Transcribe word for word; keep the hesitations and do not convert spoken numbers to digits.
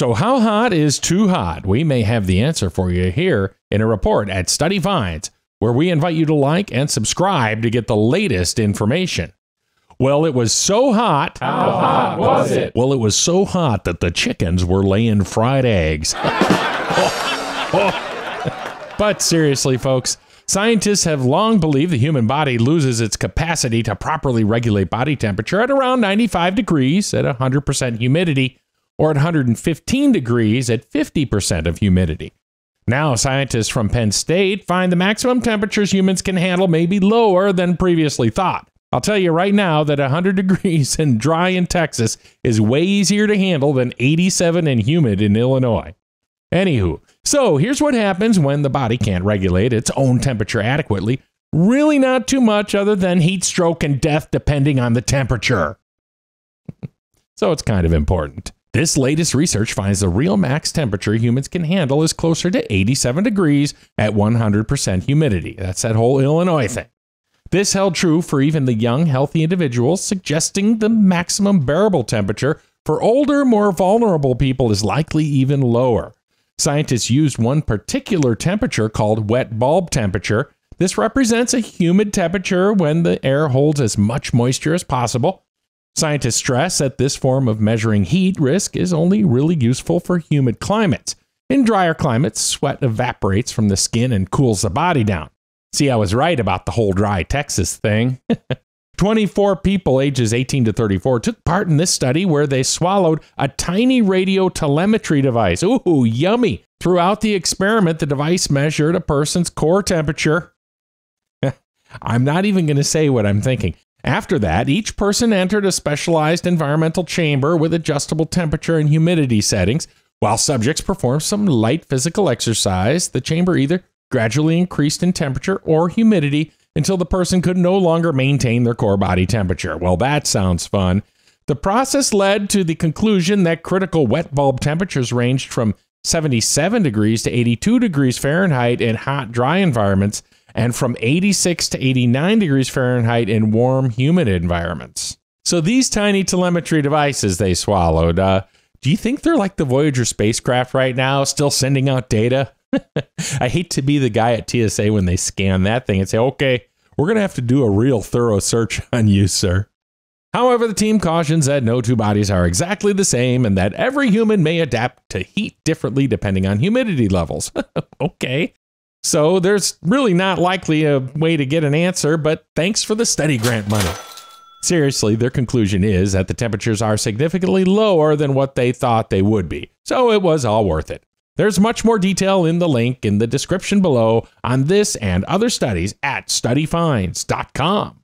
So how hot is too hot? We may have the answer for you here in a report at Study Finds, where we invite you to like and subscribe to get the latest information. Well, it was so hot. How hot was it? Well, it was so hot that the chickens were laying fried eggs. oh, oh. But seriously, folks, scientists have long believed the human body loses its capacity to properly regulate body temperature at around ninety-five degrees at one hundred percent humidity, or at one hundred fifteen degrees at fifty percent of humidity. Now, scientists from Penn State find the maximum temperatures humans can handle may be lower than previously thought. I'll tell you right now that one hundred degrees and dry in Texas is way easier to handle than eighty-seven and humid in Illinois. Anywho, so here's what happens when the body can't regulate its own temperature adequately. Really not too much other than heat stroke and death depending on the temperature. So it's kind of important. This latest research finds the real max temperature humans can handle is closer to eighty-seven degrees at one hundred percent humidity. That's that whole Illinois thing. This held true for even the young, healthy individuals, suggesting the maximum bearable temperature for older, more vulnerable people is likely even lower. Scientists used one particular temperature called wet bulb temperature. This represents a humid temperature when the air holds as much moisture as possible. Scientists stress that this form of measuring heat risk is only really useful for humid climates. In drier climates, sweat evaporates from the skin and cools the body down. See, I was right about the whole dry Texas thing. twenty-four people ages eighteen to thirty-four took part in this study where they swallowed a tiny radio telemetry device. Ooh, yummy. Throughout the experiment, the device measured a person's core temperature. I'm not even going to say what I'm thinking. After that, each person entered a specialized environmental chamber with adjustable temperature and humidity settings. While subjects performed some light physical exercise, the chamber either gradually increased in temperature or humidity until the person could no longer maintain their core body temperature. Well, that sounds fun. The process led to the conclusion that critical wet bulb temperatures ranged from seventy-seven degrees to eighty-two degrees Fahrenheit in hot, dry environments, and from eighty-six to eighty-nine degrees Fahrenheit in warm, humid environments. So these tiny telemetry devices they swallowed, uh, do you think they're like the Voyager spacecraft right now, still sending out data? I hate to be the guy at T S A when they scan that thing and say, okay, we're going to have to do a real thorough search on you, sir. However, the team cautions that no two bodies are exactly the same and that every human may adapt to heat differently depending on humidity levels. Okay. So there's really not likely a way to get an answer, but thanks for the study grant money. Seriously, their conclusion is that the temperatures are significantly lower than what they thought they would be. So it was all worth it. There's much more detail in the link in the description below on this and other studies at study finds dot com.